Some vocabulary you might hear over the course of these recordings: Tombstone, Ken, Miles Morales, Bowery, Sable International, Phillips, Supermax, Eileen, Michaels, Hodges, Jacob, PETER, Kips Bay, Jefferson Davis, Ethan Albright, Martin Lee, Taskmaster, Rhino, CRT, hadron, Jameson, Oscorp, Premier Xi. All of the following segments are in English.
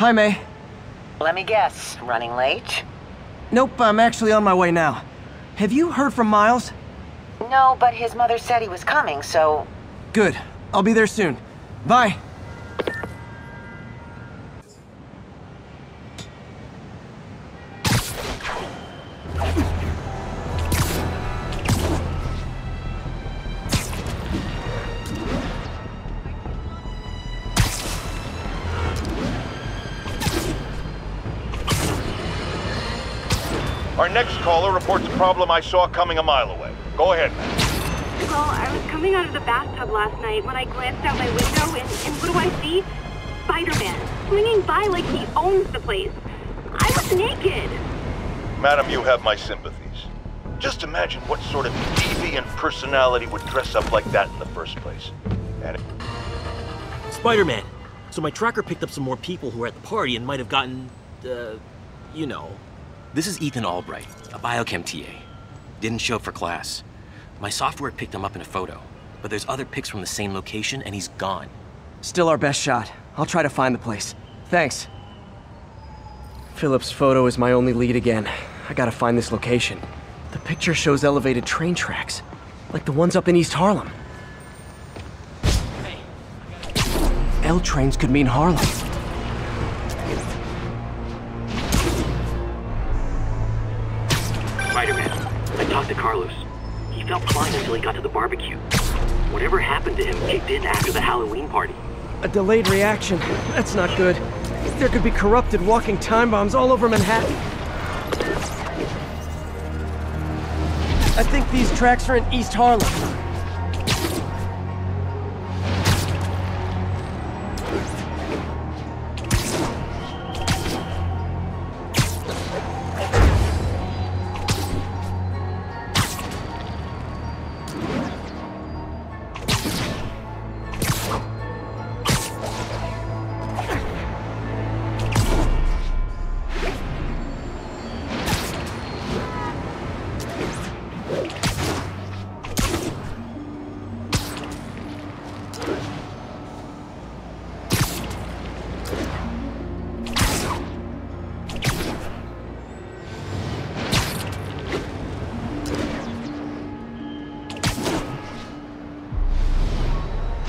Hi, May. Let me guess, running late? Nope, I'm actually on my way now. Have you heard from Miles? No, but his mother said he was coming, so... Good. I'll be there soon. Bye. Our next caller reports a problem I saw coming a mile away. Go ahead, Matt. Well, I was coming out of the bathtub last night when I glanced out my window, and what do I see? Spider-Man, swinging by like he owns the place. I was naked. Madam, you have my sympathies. Just imagine what sort of deviant personality would dress up like that in the first place. Spider-Man. So my tracker picked up some more people who were at the party and might have gotten, you know. This is Ethan Albright, a biochem TA. Didn't show up for class. My software picked him up in a photo, but there's other pics from the same location and he's gone. Still our best shot. I'll try to find the place. Thanks. Phillips' photo is my only lead again. I gotta find this location. The picture shows elevated train tracks, like the ones up in East Harlem. Hey, L trains could mean Harlem. To Carlos. He felt fine until he got to the barbecue. Whatever happened to him kicked in after the Halloween party. A delayed reaction. That's not good. There could be corrupted walking time bombs all over Manhattan. I think these tracks are in East Harlem.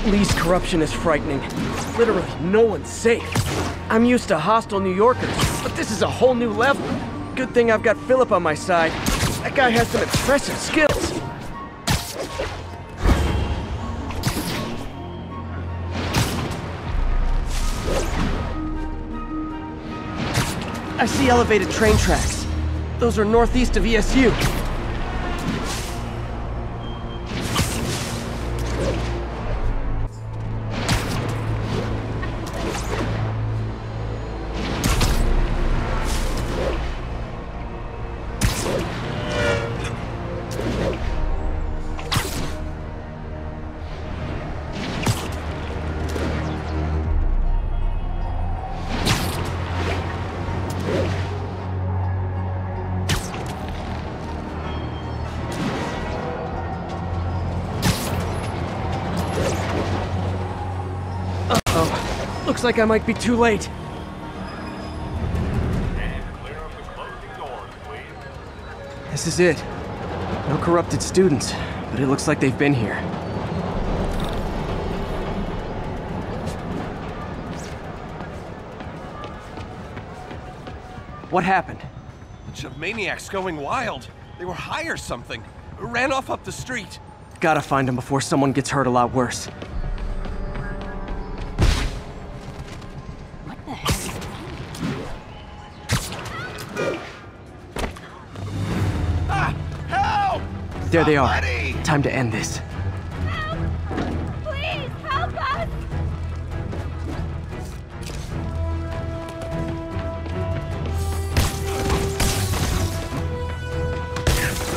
Lee's corruption is frightening. Literally, no one's safe. I'm used to hostile New Yorkers, but this is a whole new level. Good thing I've got Philip on my side. That guy has some impressive skills. I see elevated train tracks. Those are northeast of ESU. Looks like I might be too late. And clear of the closing doors, please. This is it. No corrupted students, but it looks like they've been here. What happened? A bunch of maniacs going wild. They were high or something. Ran off up the street. Gotta find them before someone gets hurt a lot worse. There they are. Time to end this. Help! Please, help us!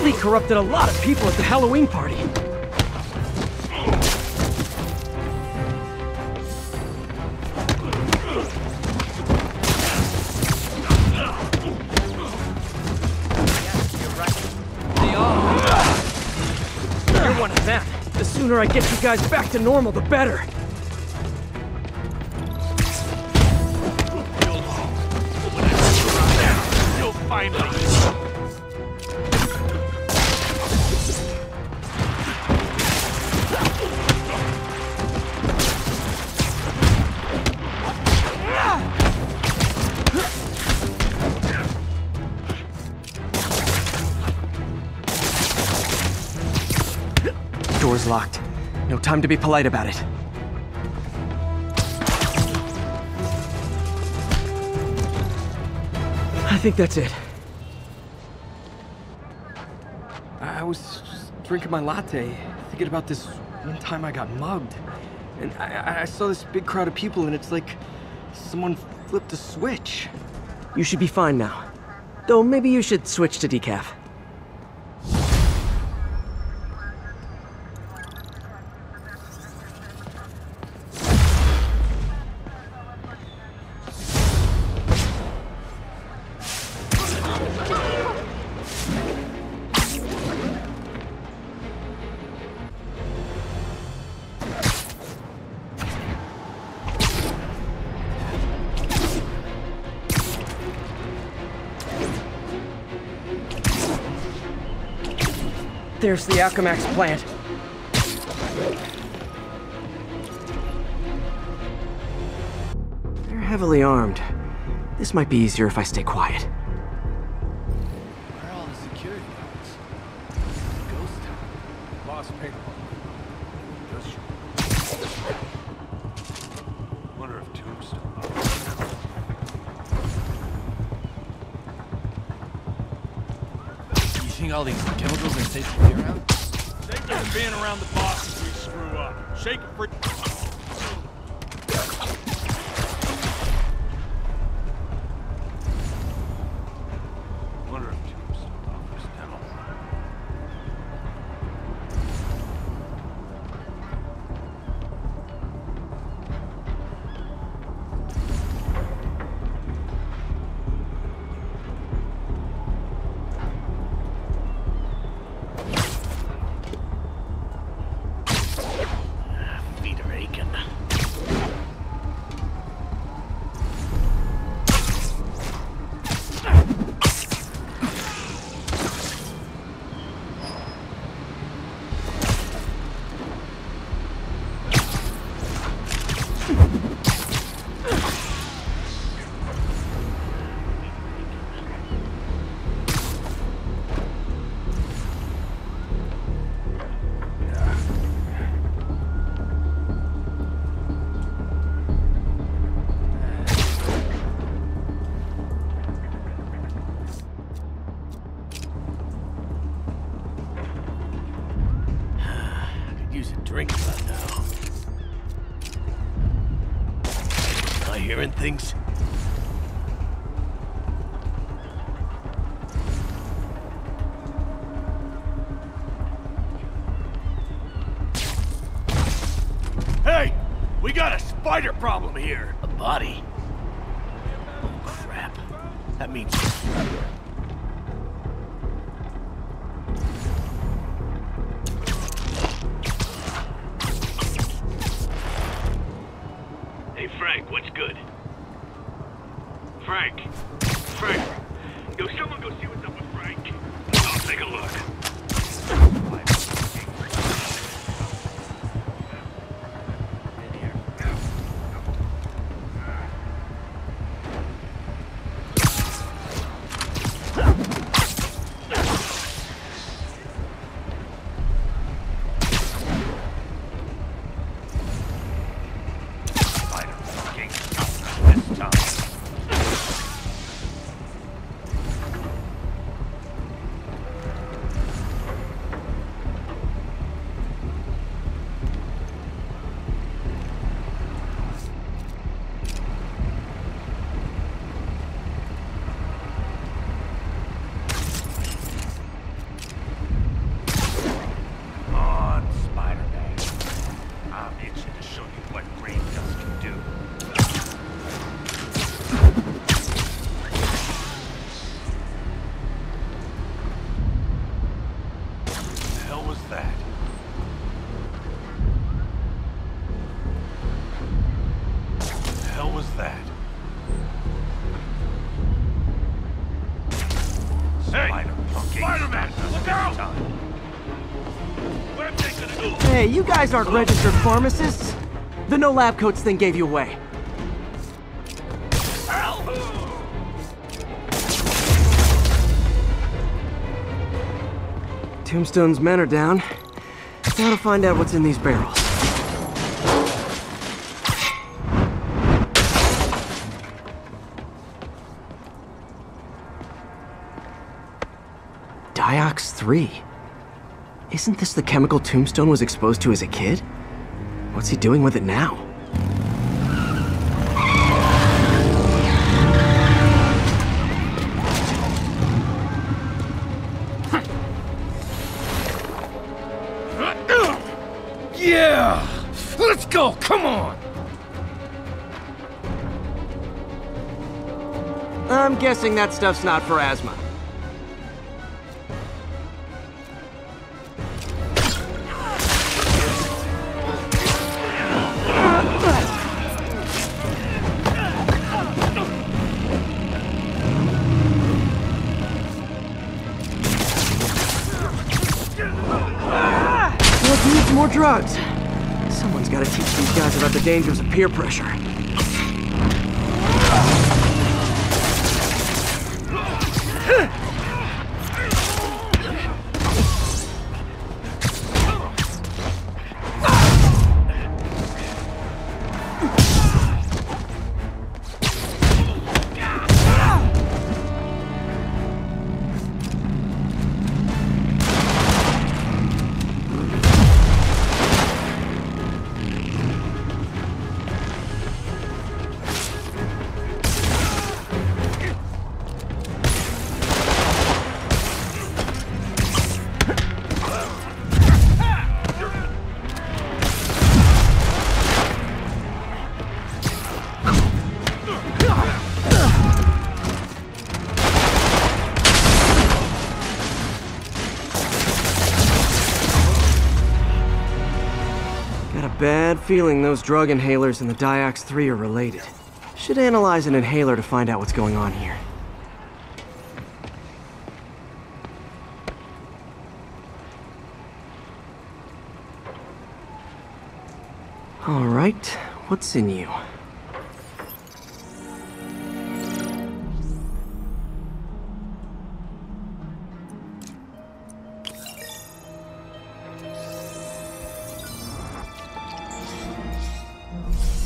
Lee corrupted a lot of people at the Halloween party. The sooner I get you guys back to normal, the better. finally. Door's locked. No time to be polite about it. I think that's it. I was just drinking my latte, thinking about this one time I got mugged. And I saw this big crowd of people, and it's like someone flipped a switch. You should be fine now. Though maybe you should switch to decaf. There's the Alchemax plant. They're heavily armed. This might be easier if I stay quiet. Where are all the security guards? Ghost town. Lost paperwork. Wonder if Tombstone. You think all these chemicals are safe to be around? They've just been around the boss if we screw up. Shake it for... things. Hey! We got a spider problem here! A body? Oh crap. That means... Hey, you guys aren't registered pharmacists. The no lab coats thing gave you away. Tombstone's men are down. Now to find out what's in these barrels. Diox-3. Isn't this the chemical Tombstone was exposed to as a kid? What's he doing with it now? Yeah! Let's go! Come on! I'm guessing that stuff's not for asthma. Drugs. Someone's got to teach these guys about the dangers of peer pressure. Feeling those drug inhalers and the Diox-3 are related. Should analyze an inhaler to find out what's going on here. All right, what's in you?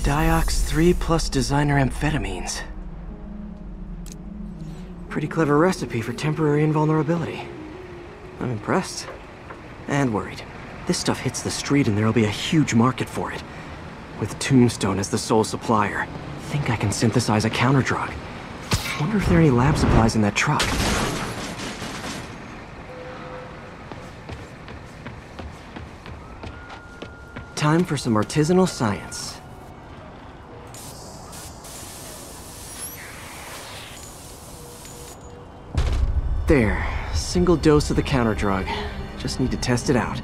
Diox-3 plus designer amphetamines. Pretty clever recipe for temporary invulnerability. I'm impressed. And worried. This stuff hits the street and there'll be a huge market for it. With Tombstone as the sole supplier, I think I can synthesize a counter-drug. Wonder if there are any lab supplies in that truck. Time for some artisanal science. There, single dose of the counter drug. Just need to test it out.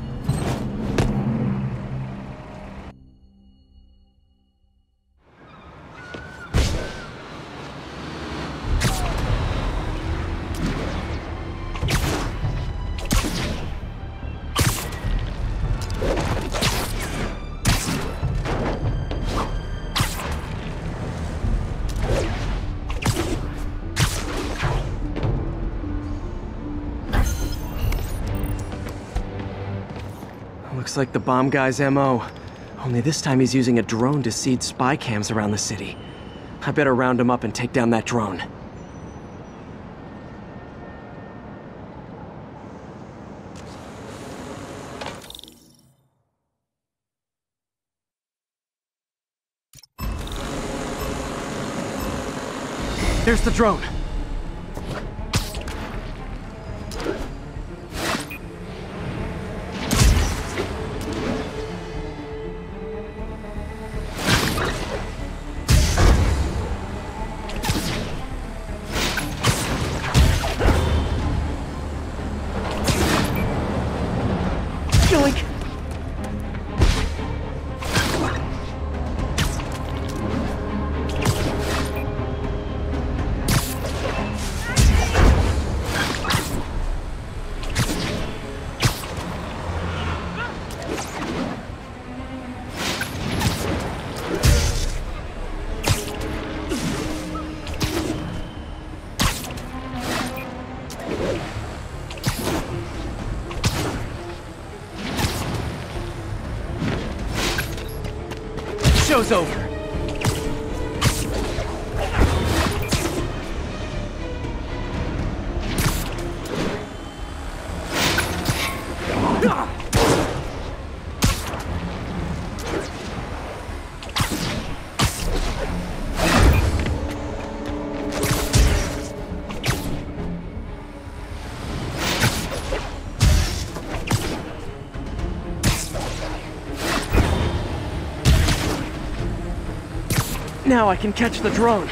Looks like the bomb guy's MO. Only this time he's using a drone to seed spy cams around the city. I better round him up and take down that drone. There's the drone. show's over. Now I can catch the drone.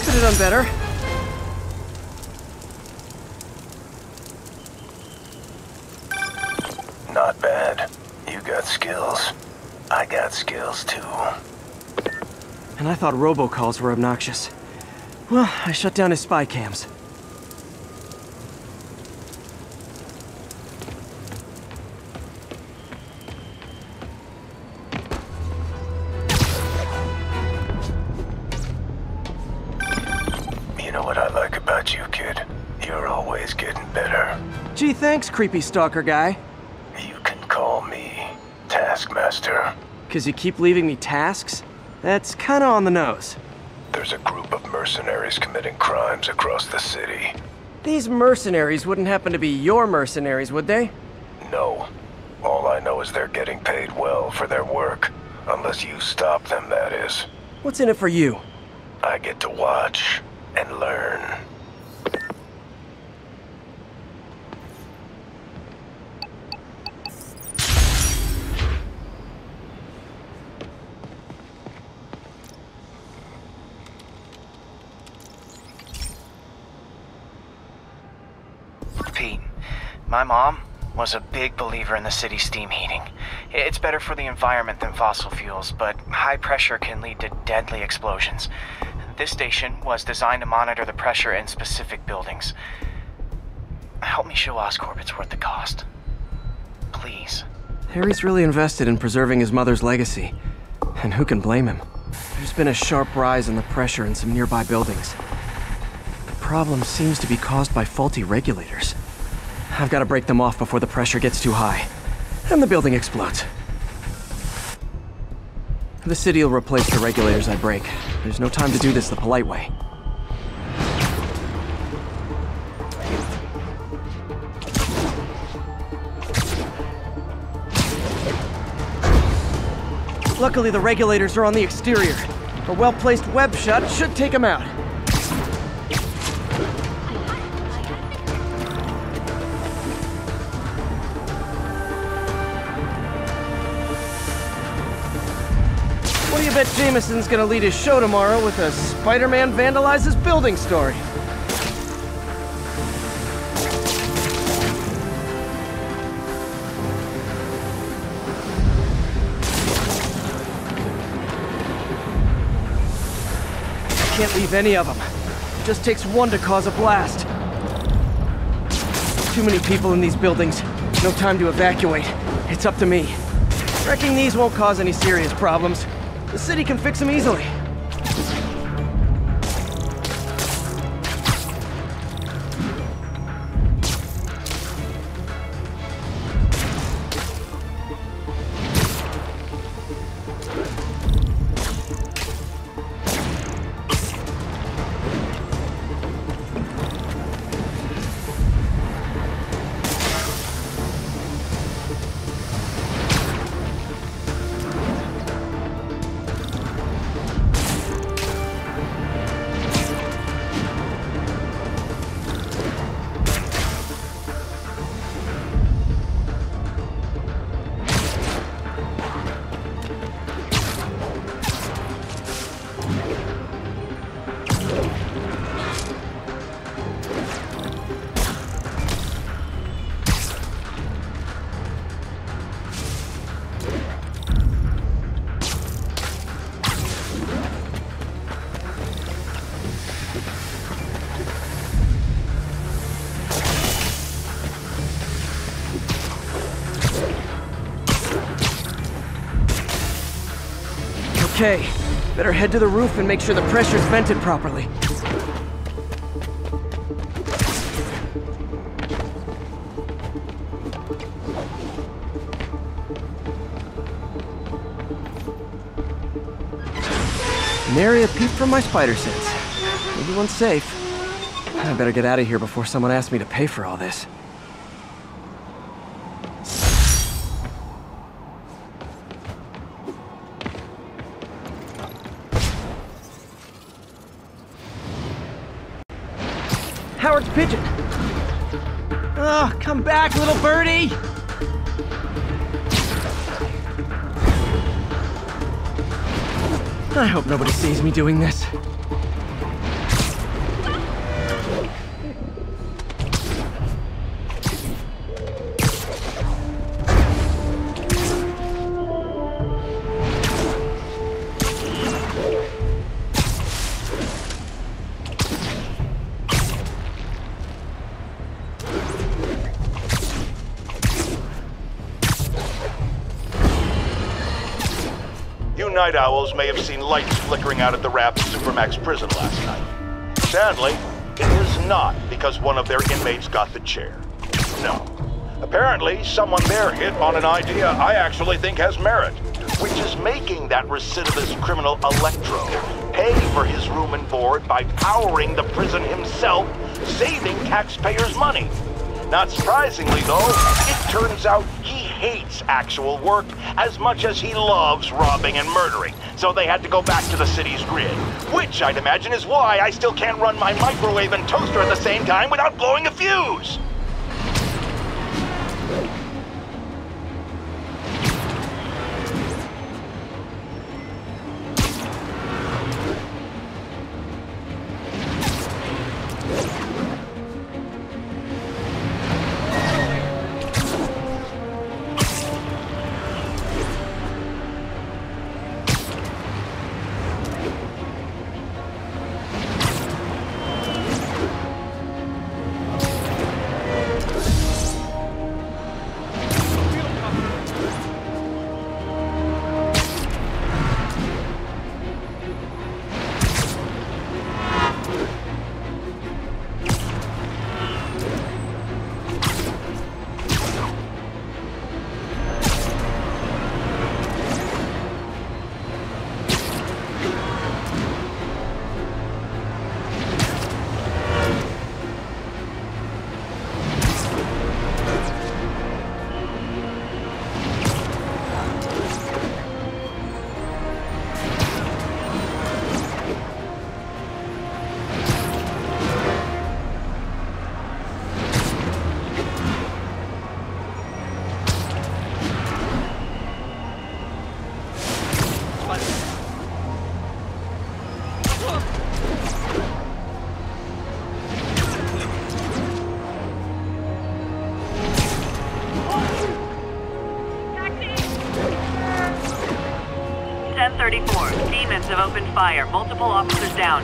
Could have done better. Not bad. You got skills. I got skills too. And I thought robocalls were obnoxious. Well, I shut down his spy cams. Thanks, creepy stalker guy. You can call me Taskmaster. 'Cause you keep leaving me tasks? That's kinda on the nose. There's a group of mercenaries committing crimes across the city. These mercenaries wouldn't happen to be your mercenaries, would they? No. All I know is they're getting paid well for their work. Unless you stop them, that is. What's in it for you? I get to watch and learn. My mom was a big believer in the city steam heating. It's better for the environment than fossil fuels, but high pressure can lead to deadly explosions. This station was designed to monitor the pressure in specific buildings. Help me show Oscorp it's worth the cost. Please. Harry's really invested in preserving his mother's legacy. And who can blame him? There's been a sharp rise in the pressure in some nearby buildings. The problem seems to be caused by faulty regulators. I've got to break them off before the pressure gets too high, and the building explodes. The city will replace the regulators I break. There's no time to do this the polite way. Luckily, the regulators are on the exterior. A well-placed web shot should take them out. I bet Jameson's gonna lead his show tomorrow with a Spider-Man vandalizes building story. Can't leave any of them. It just takes one to cause a blast. Too many people in these buildings. No time to evacuate. It's up to me. Wrecking these won't cause any serious problems. The city can fix them easily. Okay, better head to the roof and make sure the pressure's vented properly. An area peeped from my spider sense. Maybe one's safe. I better get out of here before someone asks me to pay for all this. Howard's pigeon! Oh, come back, little birdie! I hope nobody sees me doing this. Night owls may have seen lights flickering out at the Rap's Supermax prison last night. Sadly, it is not because one of their inmates got the chair. No. Apparently, someone there hit on an idea I actually think has merit, which is making that recidivist criminal Electro pay for his room and board by powering the prison himself, saving taxpayers' money. Not surprisingly, though, it turns out he hates actual work as much as he loves robbing and murdering, so they had to go back to the city's grid, which I'd imagine is why I still can't run my microwave and toaster at the same time without blowing a fuse! Have opened fire. Multiple officers down.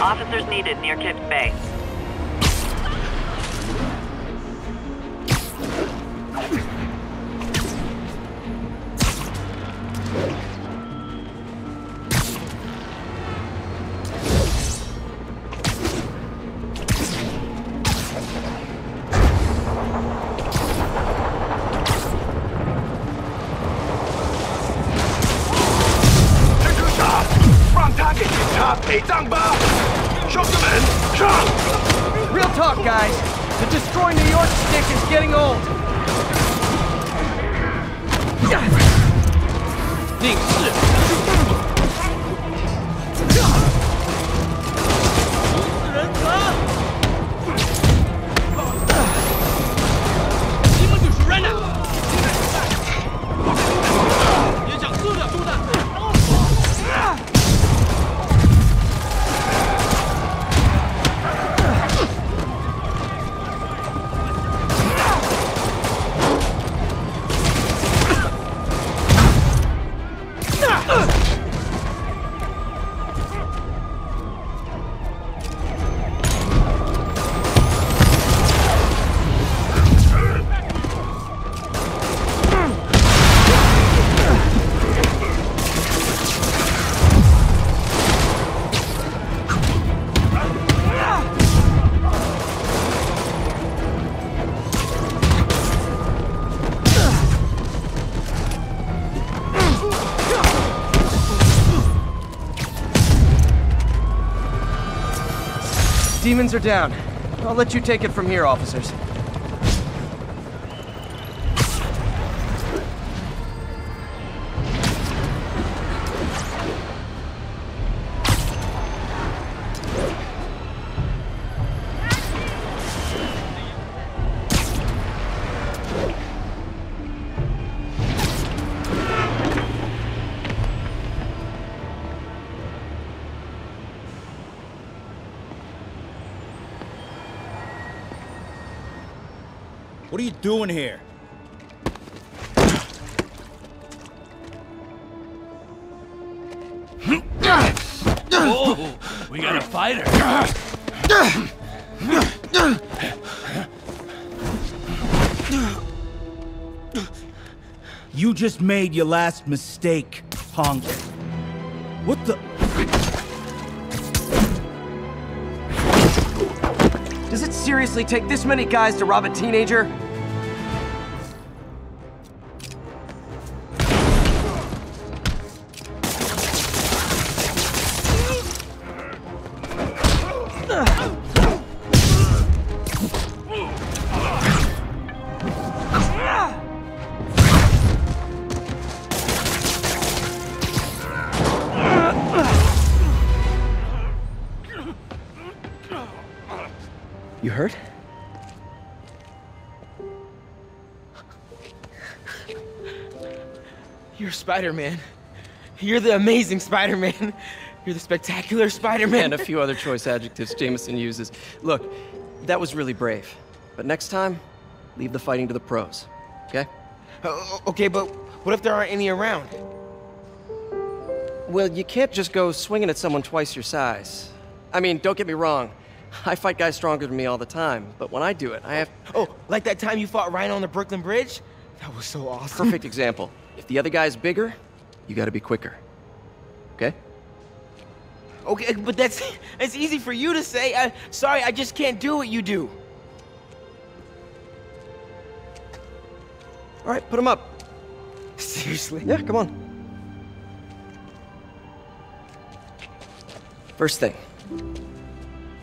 Officers needed near Kips Bay. demons are down. I'll let you take it from here, officers. What are you doing here? Oh, we got a fighter. You just made your last mistake, honk. What the? Does it seriously take this many guys to rob a teenager? Spider-Man. You're the amazing Spider-Man. You're the spectacular Spider-Man. And a few other choice adjectives Jameson uses. Look, that was really brave. But next time, leave the fighting to the pros, okay? Okay, but what if there aren't any around? Well, you can't just go swinging at someone twice your size. I mean, don't get me wrong. I fight guys stronger than me all the time. But when I do it, I have... Oh, like that time you fought Rhino on the Brooklyn Bridge? That was so awesome. Perfect example. If the other guy's bigger, you gotta be quicker. Okay? Okay, but that's easy for you to say. Sorry, I just can't do what you do. All right, put him up. Seriously? Yeah, come on. First thing,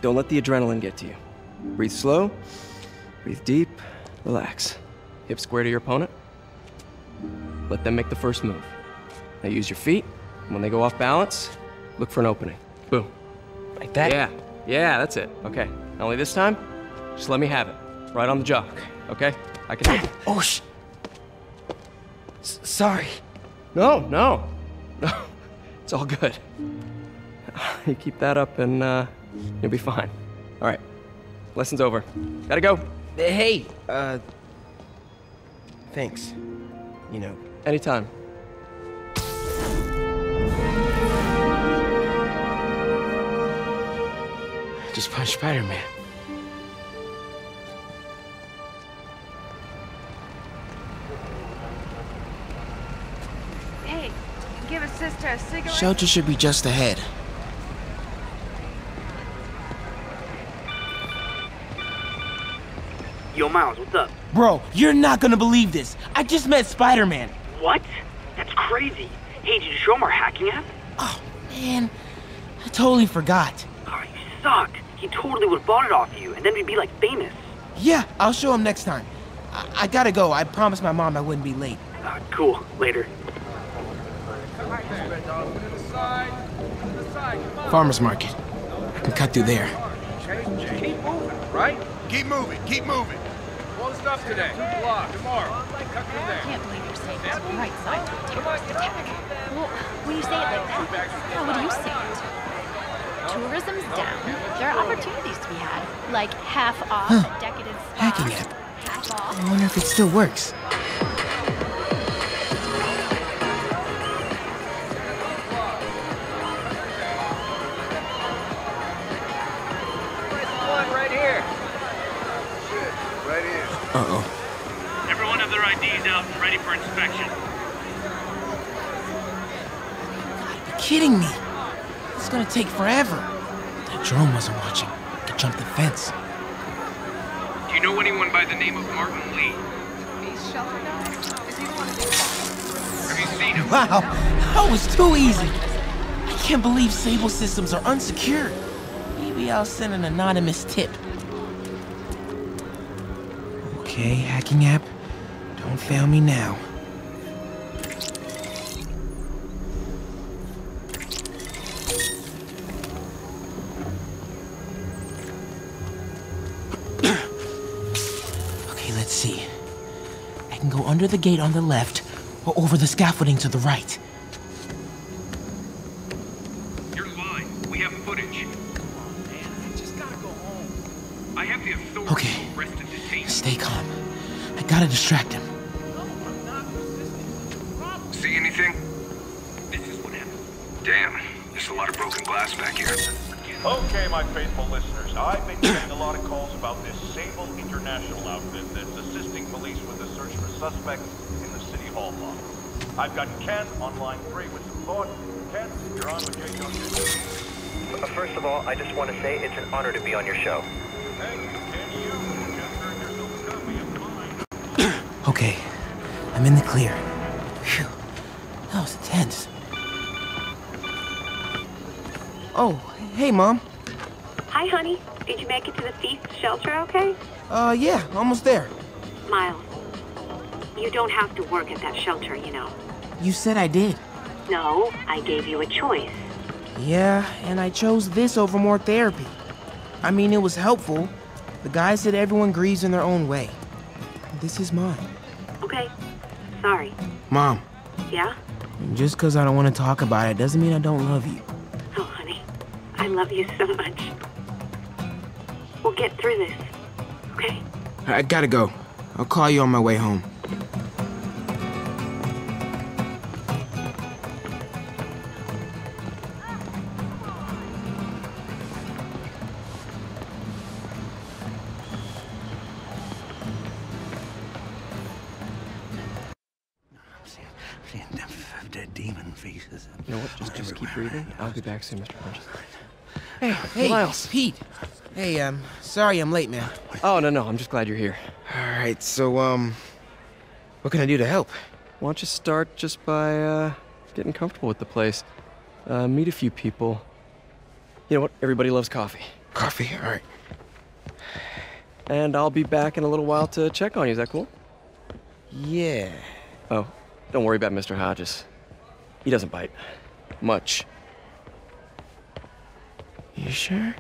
don't let the adrenaline get to you. Breathe slow, breathe deep, relax. Hip square to your opponent. Let them make the first move. Now use your feet. When they go off balance, look for an opening. Boom. Like that? Yeah. Yeah, that's it. Okay. Not only this time, just let me have it. Right on the jock. Okay? I can... Oh, sh... Sorry. No. It's all good. You keep that up and, you'll be fine. All right. Lesson's over. Gotta go. Hey, thanks. You know... Anytime. Just punch Spider-Man. Hey, give a sister a cigarette. Shelter should be just ahead. Yo, Miles, what's up? Bro, you're not gonna believe this. I just met Spider-Man. What? That's crazy. Hey, did you show him our hacking app? Oh, man. I totally forgot. Oh, you suck. He totally would have bought it off you, and then we'd be, like, famous. Yeah, I'll show him next time. I gotta go. I promised my mom I wouldn't be late. Cool. Later. Farmer's market. I can cut through there. Keep moving, right? Keep moving. Keep moving. Closed up today. Tomorrow. I can't believe you're saying it's the right side of a terrorist attack. Well, when you say it like that, how would you say it? Tourism's down. There are opportunities to be had, like half off a decadent spa. Hacking app. Half off. I wonder if it still works. Uh-oh. Everyone have their IDs out and ready for inspection. You gotta be kidding me. It's gonna take forever. That drone wasn't watching. I could jump the fence. Do you know anyone by the name of Martin Lee? He's sheltered out. Have you seen him? Wow, that was too easy. I can't believe Sable systems are unsecured. we all sent an anonymous tip. Okay, hacking app. Don't fail me now. Okay, let's see. I can go under the gate on the left or over the scaffolding to the right. You're lying. We have footage. Come on, man. I just gotta go home. I have the authority to arrest and detain. Stay calm. I gotta distract him. See anything? This is what happened. Damn, there's a lot of broken glass back here. Okay, my faithful listeners, I've been getting a lot of calls about this Sable International outfit that's assisting police with the search for suspects in the City Hall lot. I've got Ken on line 3 with some thought. Ken, you're on with Jacob. First of all, I just want to say it's an honor to be on your show. Thank you, Ken. You just earned yourself a copy of mine. Okay, I'm in the clear. Phew. That was tense. Oh, hey, Mom. Hi, honey. Did you make it to the feast shelter okay? Yeah, almost there. Miles, you don't have to work at that shelter, you know. You said I did. No, I gave you a choice. Yeah, and I chose this over more therapy. I mean, it was helpful. The guy said everyone grieves in their own way. This is mine. Okay. Sorry. Mom. Yeah? Just because I don't want to talk about it doesn't mean I don't love you. I love you so much. We'll get through this, okay? I gotta go. I'll call you on my way home. I'm seeing dead demon faces. You know what? Just keep breathing. I'll be back soon, Mr. Hodges. Hey, Miles. Pete. Hey, sorry I'm late, man. Oh, no, I'm just glad you're here. All right, so, what can I do to help? Why don't you start just by, getting comfortable with the place. Meet a few people. You know what? Everybody loves coffee. Coffee? All right. And I'll be back in a little while to check on you. Is that cool? Yeah. Oh, don't worry about Mr. Hodges. He doesn't bite. Much. You sure?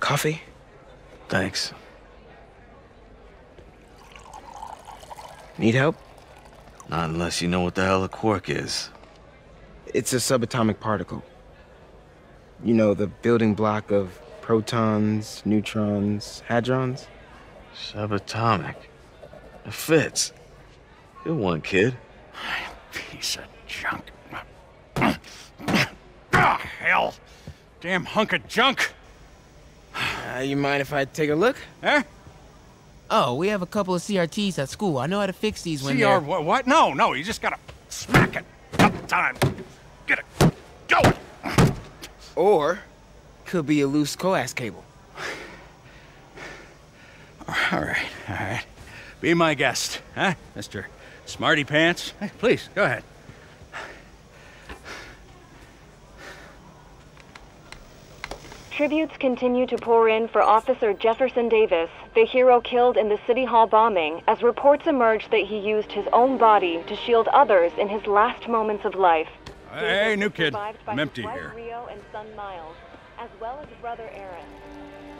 Coffee? Thanks. Need help? Not unless you know what the hell a quark is. It's a subatomic particle. You know, the building block of protons, neutrons, hadrons. Subatomic. It fits. Good one, kid. Piece of junk. Ah, hell. Damn hunk of junk. You mind if I take a look? Eh? Oh, we have a couple of CRTs at school. I know how to fix these when they're... What? No, you just gotta smack it. Couple times. Get it. Go it. Or, could be a loose coax cable. All right. Be my guest, huh, Mr. Smarty Pants? Hey, please, go ahead. Tributes continue to pour in for Officer Jefferson Davis, the hero killed in the City Hall bombing, as reports emerge that he used his own body to shield others in his last moments of life. Hey, new kid. I'm empty here. Rio and son Miles, as well as brother Aaron.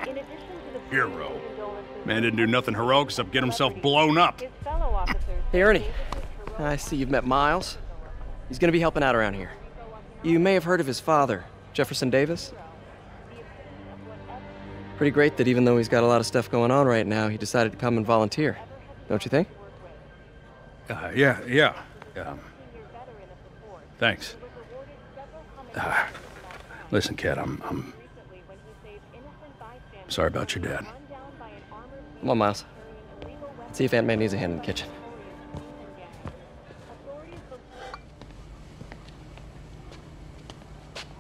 In addition to the hero. Man didn't do nothing heroic except get himself blown up. Hey, Ernie. I see you've met Miles. He's gonna be helping out around here. You may have heard of his father, Jefferson Davis. Pretty great that even though he's got a lot of stuff going on right now, he decided to come and volunteer. Don't you think? Yeah. Thanks. Listen, kid, I'm sorry about your dad. Come on, Miles. Let's see if Aunt May needs a hand in the kitchen.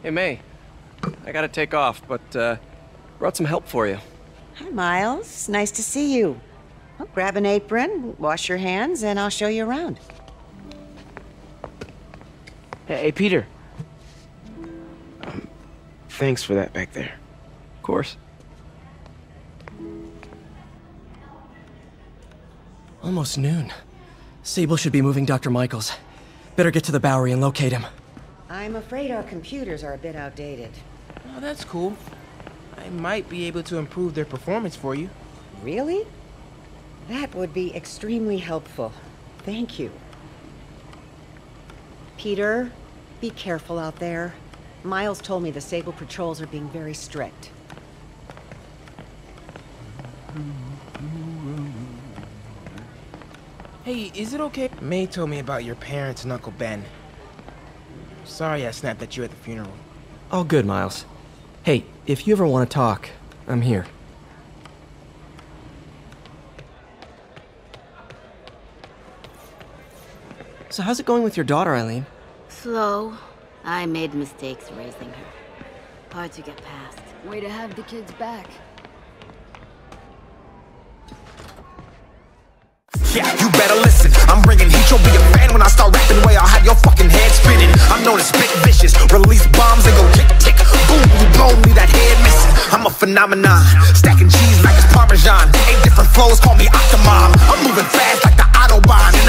Hey, May. I gotta take off, but brought some help for you. Hi, Miles. Nice to see you. Well, grab an apron, wash your hands, and I'll show you around. Hey, Peter. Thanks for that back there. Of course. Almost noon. Sable should be moving Dr. Michaels. Better get to the Bowery and locate him. I'm afraid our computers are a bit outdated. Oh, that's cool. I might be able to improve their performance for you. Really? That would be extremely helpful. Thank you. Peter, be careful out there. Miles told me the Sable patrols are being very strict. Hey, is it okay? May told me about your parents and Uncle Ben. Sorry I snapped at you at the funeral. All good, Miles. Hey, if you ever want to talk, I'm here. So how's it going with your daughter, Eileen? Slow. I made mistakes raising her. Hard to get past. Way to have the kids back. Yeah, you better listen. I'm bringing heat, you'll be a fan when I start rapping. Way I'll have your fucking head spinning. I'm known as Big Vicious. Release bombs and go tick tick. Boom, you blow me that head missing. I'm a phenomenon. Stacking cheese like it's Parmesan. 8 different flows, call me Octomom. I'm moving fast like the Autobahn.